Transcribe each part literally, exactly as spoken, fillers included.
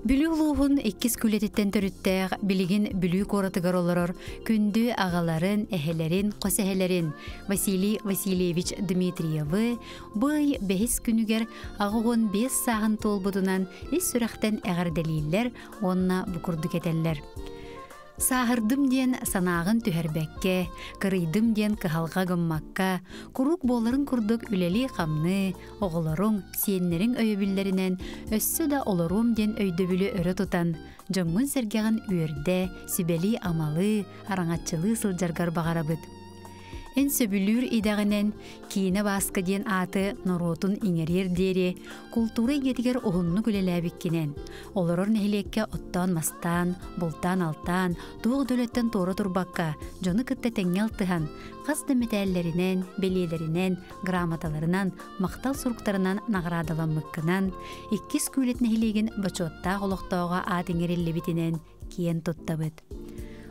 Bülü uluğun ekiz külletetten törüttəğ biligin bülü koratıgar olurur, kündü ağaların, ehelerin, qasehelerin Vasili Vasilyevich Dmitriyevi bay behiz günüger ağıqon beş sağın tolbudunan es süraxtan ağardeliler onna bukurduk edenler. Sağırdım diyen sanağın tüherbekke, kırıydım diyen kıhalga gımmakka, kuruk boların kurduk üleli kamnı, oğulorun, siyenlerin öyübüllerinden, össü da olorum diyen öydöbülü örü tutan, cıngın sergeğin üerde, sübeli amalı, aranatçılığı sılcargar bağarabıd. En söbülür idağınen, kiyine baskı diyen atı, norotun inerir deri, kultura getiger oğununu güleləbikkinen. Olurur nehilekke ottan mastan, bultan altan, doğu döletten doğru turbakka, canı kıtta tengel tıhan, qasdı metallerinden, belelerinden, gramatalarından, maktal suruklarından nagradalanmıkkınan, ikkiz kület nehilegin bachotta oluqtağığa atın erilli bitinen, kiyen tuttabıd.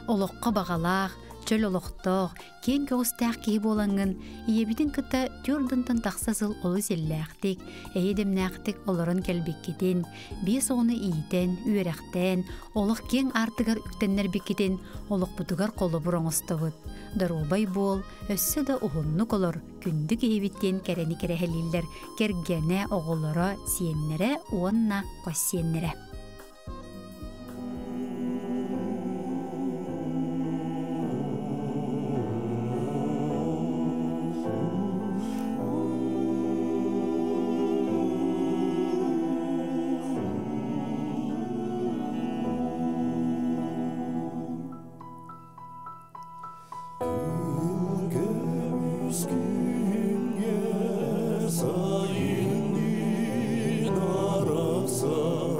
Oluqqa bağalaq, çöl oluqtağ, ken köğüstağ keyip olanğın, iyebitin kıta türdüntün taqsasıl olu sellağtik, eyedimnağtik olurun kelbekketen, bes onu iyiten, üyerağten, oluq ken artıgar üktenler bekketen, oluq budugar qolu buroğustabıd. Darobay bol, össü da uğunnuk olur, kündük eyebitten kereni kereheliler, kergene oğullara, siyenlere, onna qossiyenlere. Sayın din arasa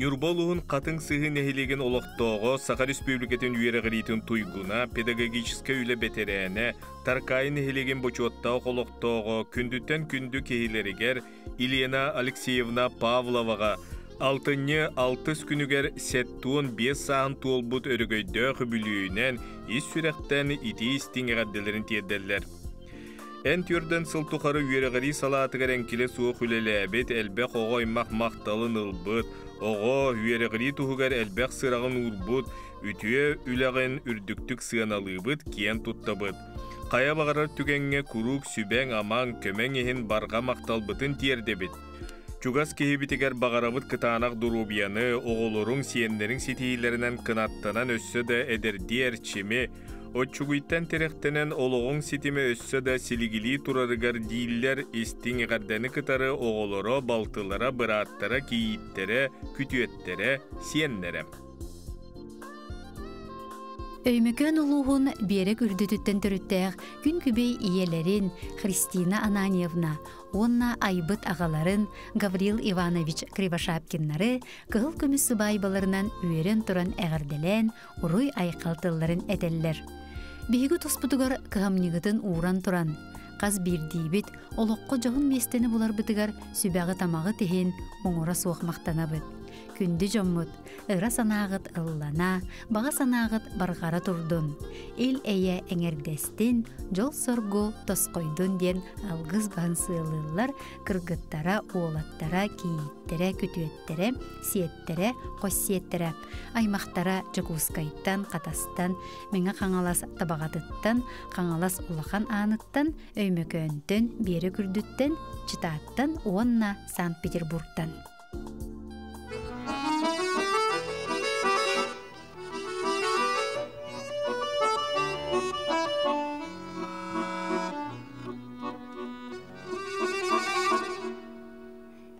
Нюрболуын қатын сыхы нәхелеген олықтоғы Саха Республикатын үйеріғілейтін туйгуна, педагогическа үйлі бетерәне, таркайын нәхелеген бочуаттау қолықтоғы күндіттен күнді кейлерігер Елена Алексеевна Павловаға, Altınlı altız günüger settuğun beş sağın tuğul bud örgüydü hübülüğünen iz sürekten iti istinge gaddelerin tiyederler. En türden sıltukarı yüreğeri salatı gerenkile soğuk ülelebet elbek oğaymak maktalın ılbıt, oğa yüreğeri tuğugar elbek sırağın ulbut, ütüye üleğen ürdüktük sığınalıyıbıt kiyen tuttabıt. Kaya bağırar tükenge kuruk, süben, aman, kömen ehin barga maktalbıtın tiyerdebit. Çugas kehibitiger bağarabıt kıtanak durubiyanı, oğulurun siyenlerin sitihilerinden kınattanan össü de eder diğer çimi, o çuguytten terektenen oğulun sitime össü de siligili turarıgar diller istin gardeni kıtarı oğuluru baltılara, bırattara, kiyitlere, kütüyetlere, siyenlere. Öymükön uluğun berek ürdütütten türüttəğ gün kübey iyelerin Kristina Ananyevna, onna aybıt ağaların Gavril Ivanovich Krivoshapkinları kıhıl kümüsü baybalarından üyeren turan əğirdelən uruy ayqaltılların edeller. Bihigi tospudugar kıhamnigidin uğran turan. Qaz bir dibit, oloqqa johun mesteni bular bitigar sübəği tamağı tihin uğura soğuqmaqtanabit. Күнді жоммут, ыра санағыт ыллана, баға санағыт барғара турдун. Эл әйе әңердестін, жол соргу тосқойдун ден алғыз бансыылылар кыргыттара, оолаттара, кейіттері, күтіеттері, сиеттері, қоссиеттері, аймақтара жығускайттан, қатастан, меңі қаңалас табағатыттан, қаңалас улахан аныттан, өймекөнтін, бері күрдіттен, читаттан, онна Санкт-Петербургтан.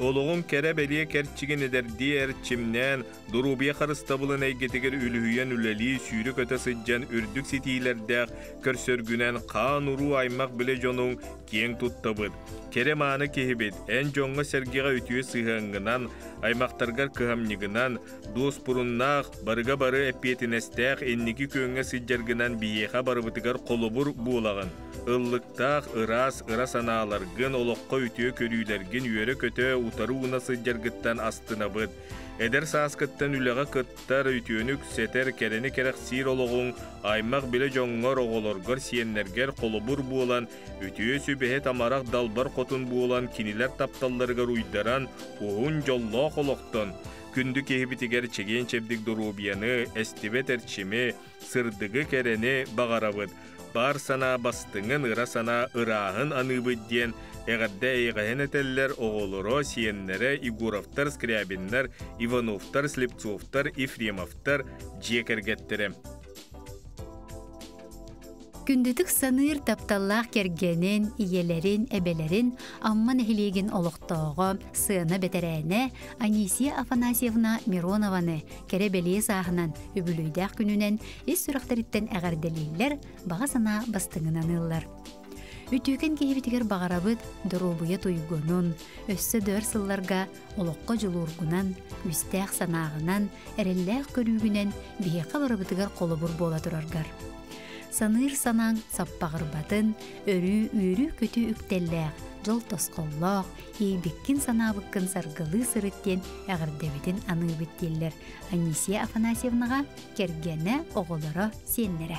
Oluğun kerabeliye kertçigin eder diğer çimnen, durubiye karıstabılın eygeteger ülühüyen üleli sürük ötesicen ürdük sitiyilerde körsörgünen kan uru aymak bile jonun kien tuttabıd. Keremanı kehibet, en jonga sergiga ütüye sığangınan, aymaqtargar kıhamnigınan, dost burunnağ, barıga barı epiyetinestağ, enniki köğüne siccergınan biyeha barıbıtıgar kolubur buğulağın. Illıktağ, ıras, ıras analargın, olokka ütüye körüylergin, yörü kötü, utarı una siccergıttan astına bıd. Eder saaskıttan üleğe kıttar, ütüyönük, seter, kereni kerek sir oluğun, aymaq bile jongar, oğolorgar, siyenlerger, kolubur buğulan, ütüye sübehe tamaraq dalbar kotun buğulan, kiniler taptallarga uydaran, uğun jolloğ oloktan. Kündü kehibitiger çegen çebdik durubiyanı, estibet erçimi, sırdıgı kereni bağarabıd. Bar sana bastığın ıra sana ırağın anıbıd diyen, Eğadda eğen eteller oğoloro, siyenlere, Igurovtar, Skriabinler, Ivanovtar, Slipcovtar, Ifrimovtar, Cekergettirem. Gündütük sanır taptallaq kergenin, iyelerin, ebelerin, amman ehliğin oluqtağım, sığını beterene, Anisiya Afanasyevna Mironovanı, kerebeliye sağınan, übülüydağ gününen, iz sürüqtaritten ağardeliyler, bağasana bastığın anıllar. Ütüken kehibitiger bağarabıt, durubuya tuygunun, össü dör sıllarga, olukka julurgunan, üstağ sanağınan, erellağ körügünen, biyeqa barabıtıgar kolubur bola durargar. Sanır sanan sappağır batın, örü üyrü kötü üktelleğ, jol toskolloğ, eybekkin sanabıkkın sargılı sırıtten ağırdebedin anıbetteller. Anisiya Afanasyevnağa kergene oğulara senlere.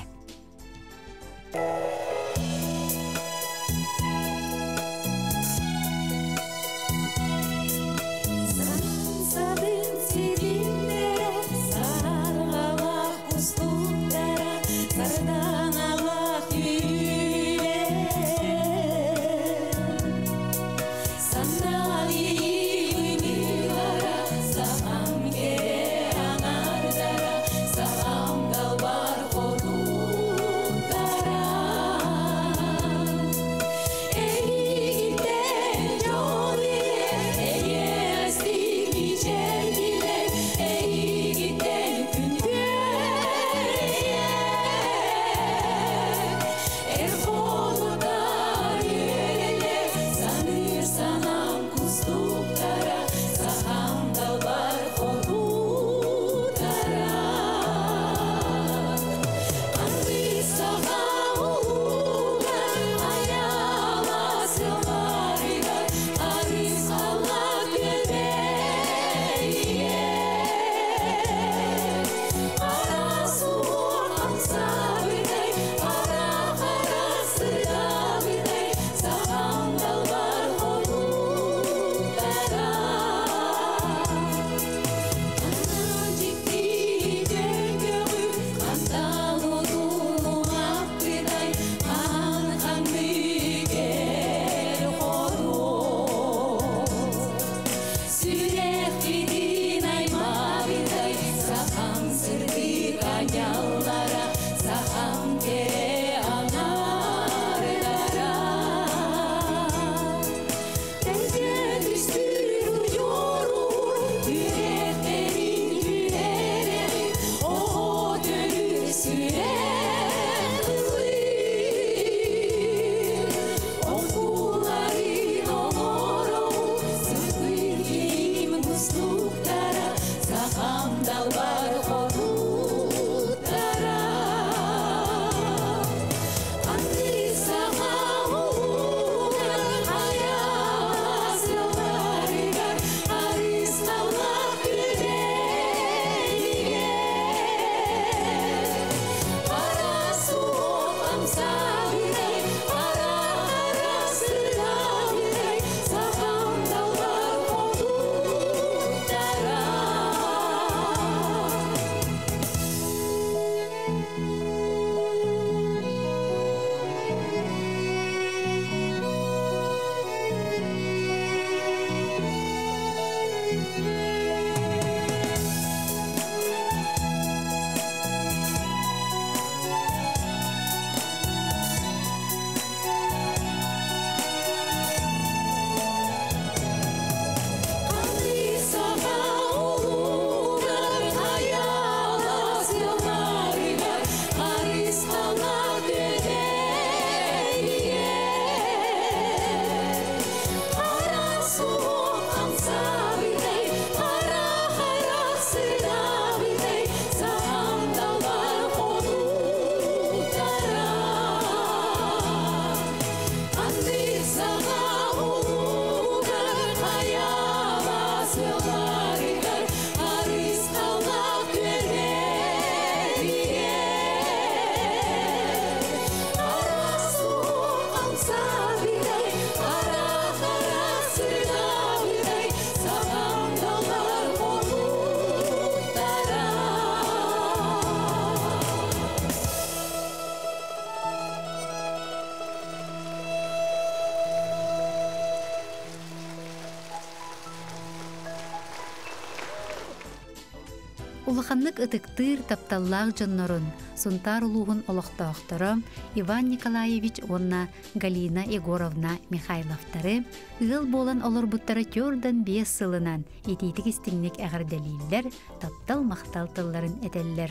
Улаханнык ытыктыр тапталлах жоннорун, сунтар улугун олохтоохторо Иван Николаевич онна Галина Егоровна Михайловтары ыл болан олорбуттары төрдөн бес сылынан ититик истиңник агырделилер таптал макталтылларын этеллер.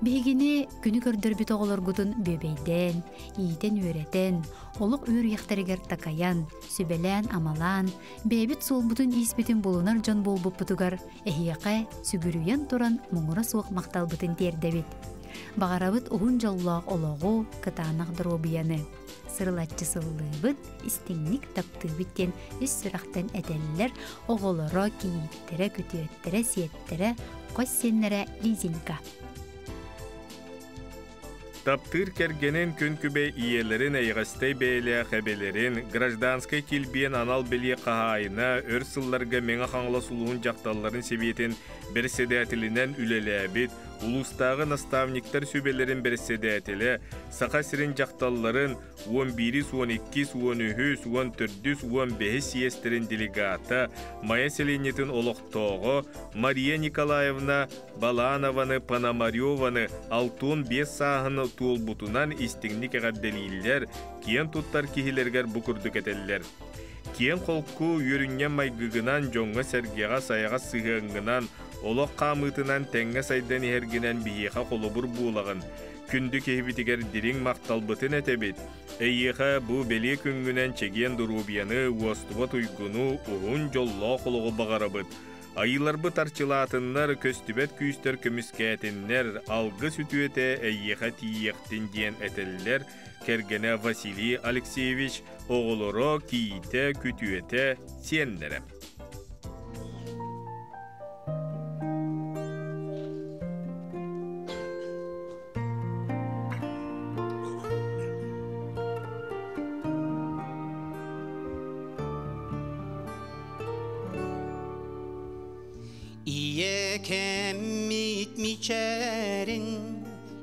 Бегини күні көрдірбіт оғылыргудын бөбейден, ейден өретін, олық өр яқтарыгар такаян, сөбелән амалан, бәбіт солбудын есбетін болынар жан болбып бұтығар, әйеқай сүгіруен тұран мұңыра соқ мақтал бұтын тердәбіт. Бағарабыт оғын жаллақ олығы кытанақ дробияны. Сырылатчысылы бұт, істіңнік тапты бүттен үс сұрақтан әтәлілер оғылыра кейіттірі, көтеөттірі, сиеттірі, қос сенлері лизинка. Таптыр кергенен күнкүбе иелерин айгастей бейле хабелерин, гражданский килбен анал белье кахайына, өрсылларга меңа хаңла сулуын жақталларын себетін берседетілінен үлелебит, улустағы наставниктар сөбелерін берседетілі, сақа сирин жақталларын он бир, он эки, он үч, он төрт, он беш сиестерин делегаты, Майя Селенетін олықтоғы, Мария Николаевна Баланованы, Пономареваны, алтын беш сағыны толбутунан истигник гадделиллер, киен туттар кихилергер букурдук этеллер. Киен холку юрүнген майгыгынан жоңга сергега саяга сыгыңгынан, олоқ қамытынан тәңге сайдан ергенен бейеха қолыбыр булағын. Күнді кебитігер дирин мақталбытын әтебет. Әйеха бұ бәле күнгінен чеген дұрубияны, уастыбат ұйгыну, ұғын жолла қолығы бағарабыт. Айыларбы тарчылатыннар, көстібет күйістер көміскәтіннер, алғы сүтуеті әйеха тиектен ден әтелілер, кергені Василий Алексеевич, оғылыро кейте күтуеті сенлері. İçerin,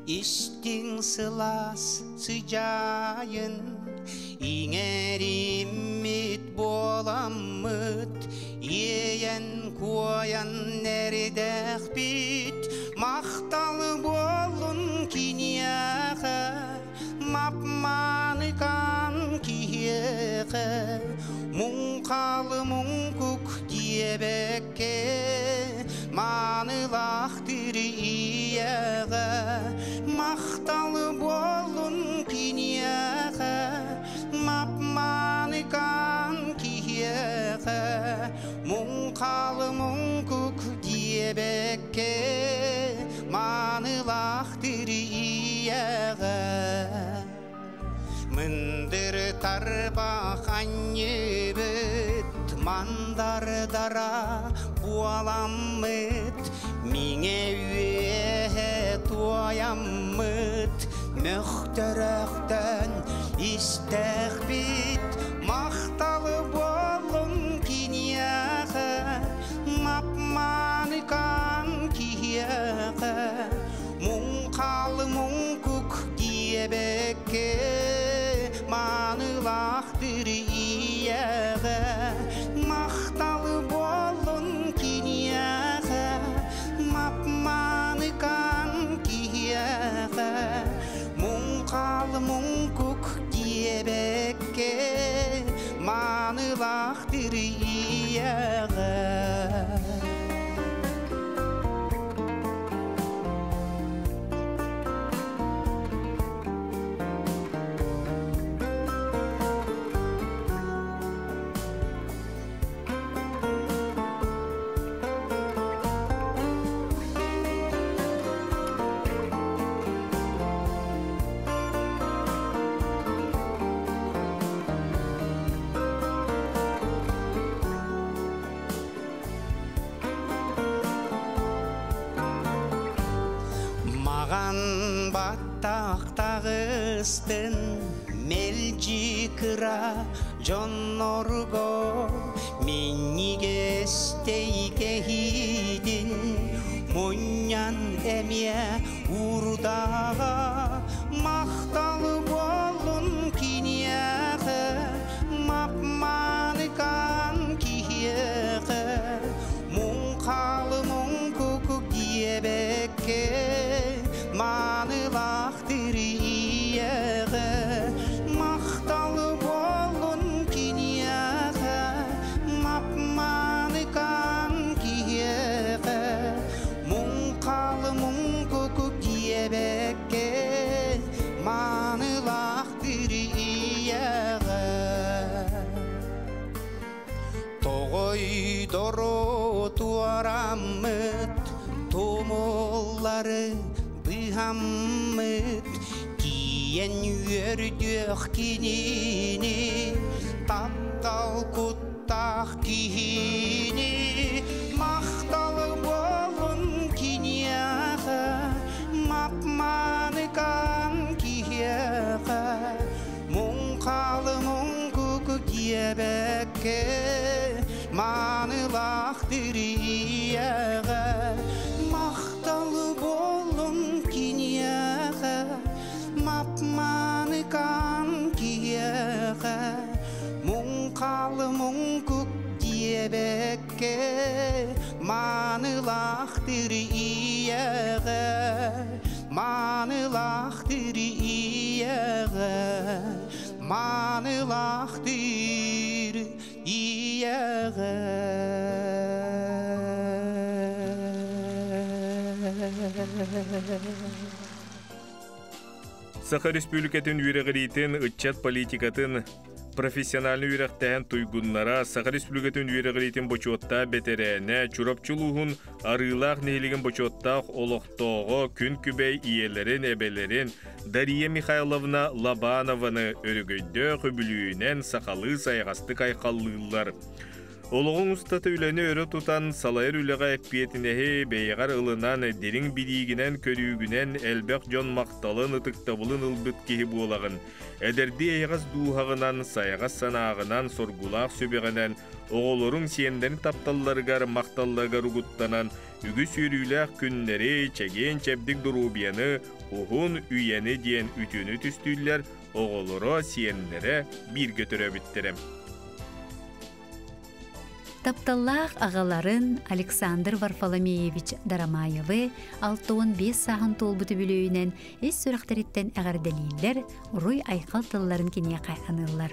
içtin sılas sıcağın, İğerim mit bolam mıt, Yeyen koyan nerede bit, Mahtalı bolun kiniyakı, Mapmanı kan kiyakı, Munkalı munkuk diye bekke, Manılahtır iyağa, Mahtalı bolun kiniyağa, Mapmanı kan kiyağa, Munkalı munkuk diyebekke, Manılahtır iyağa. Mındır tarbaq anı büt, Mandar dara Bualamıt, mine üyehe tuayamıt, Möhterekten istehbit, Mahtalı bolun kiniyakı, Mapmanı kan kiyakı, Munkalı munkuk diyebekke, Manılahtır iyakı, Mahtalı bolun Mapmanıkan kiyağa, Munkalı munkuk diyebekke, Manılahtır iyağa. Tağıstın melci kıra Jonorgo Minni gestey kehidin Munyan emye urdağa Mahtalı bolun kiniyakı Mapmanı kan kiyakı Munkalı munkuk giyakı Og'oy doro tuarammet tomollari bihammet kiyen yerdek kinini tattal kuttah kihini maqtalı bolun kiniyaqa maqmanikan kiyaqa munqalı Yebekke manılahtiriyağa Mahtalı bolun kiniyağa Mapmanikan kiyağa Munqalı munkuk yebekke manılahtiriyağa Manılahtiriyağa Manılahtır iyağa. Sakha Respublikatın yüreğireytin, ıçat politikatın, profesyonalini yürekten tuygunlara, Sakha Respublikatın yüreğireytin boçotta beterene, çurapçuluğun arıylaq nehiligin boçotta oloqtoğu, kün kübey iyelerin, ebelerin, Daria Mikhaylovna Labanovanı örgüydö kübülüğünen sakalı sayğastı kayqallıylar. Oluğun ustatı üleni örü tutan salayır üleğe ekpiyetinəhi beyğar ılınan derin bidiğinen körüğünen elbəq jon maqtalın ıtıktabılın ılbıtkehi bu olağın. Ederdi eyğaz duğağınan, sayğaz sanağınan, sorgulaq söbeğenen, oğolorun siyenden taptallargar maqtallargar uguttanan, ügüs yürüyləq künleri çegen çebdik durubiyanı, uhun üyeni diyen ütünü tüstüller, oğoloro siyenlere bir götüre bittirem. Taptallah ağaların Aleksandr Varfolomeyevich Daramayevi altı on beş sağın tolbutu bülüğünen ez sürüqtöritten ağardeliler uruy ayqal tılların kine qayqanırlar.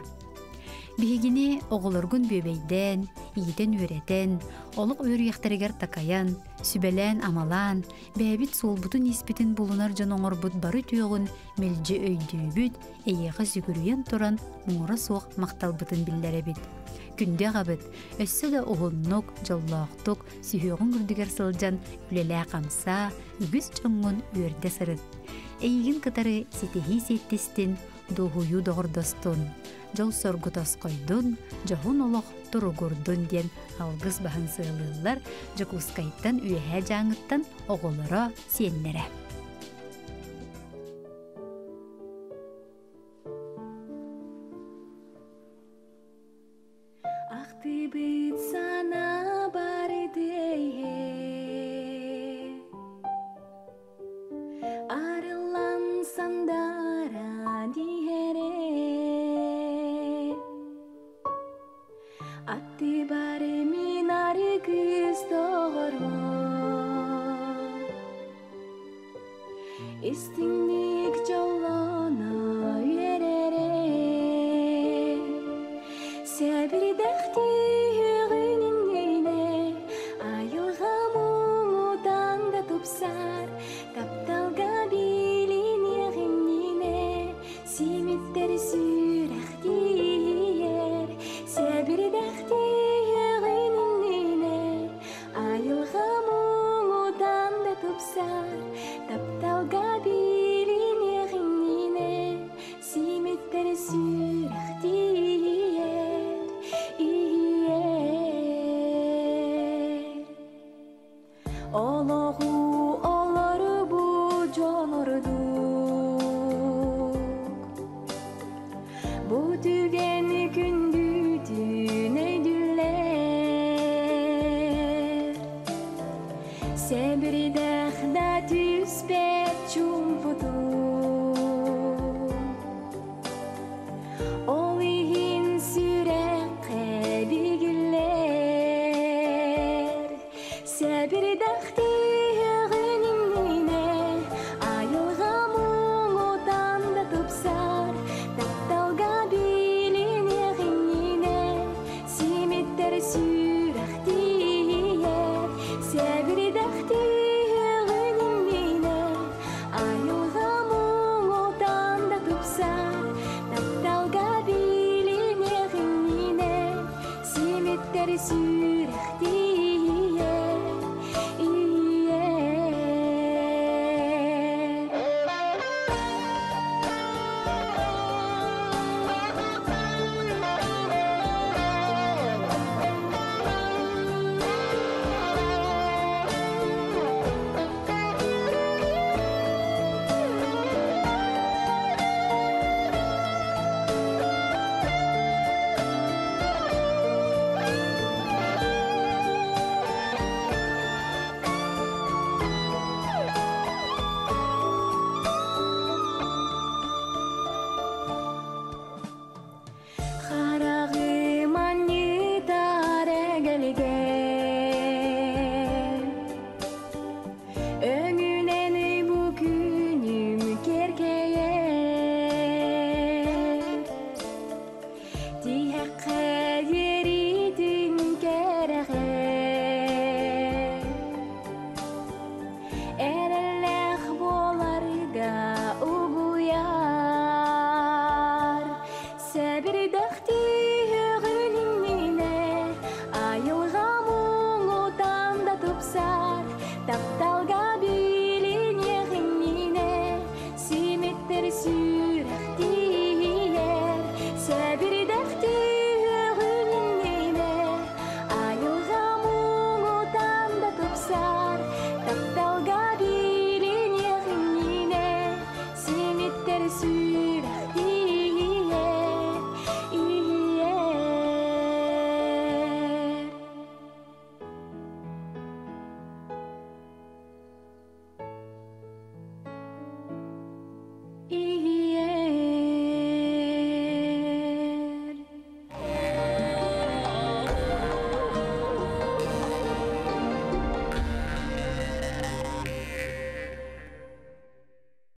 Bihigini oğulurgun böbeyden, iyiden öreten, oluq örüyeqtörger takayan, sübelen amalan, bäbit solbutu nisbitin bulunar can oğurbut barı tüyğün, melce öydübüt, eyeği sügürüyen toran muğra soğ maqtalbıtın billerebit. Күнде ғабыт, өссі да оғылнық, жыллақтық, сүйеуғын күрдігер сылжан, үлелі қамса, үгіз чоңғын өрді сырын. Әйгін кытары сетеғи сеттестін, доғую доғырдостын, жол соргутас қойдын, жоғын олық тұру көрдін ден алғыз бағын сығылылар, жүкускайттан үйе жаңыттан оғылыра сенлері. Bir dağ değil Gel gel.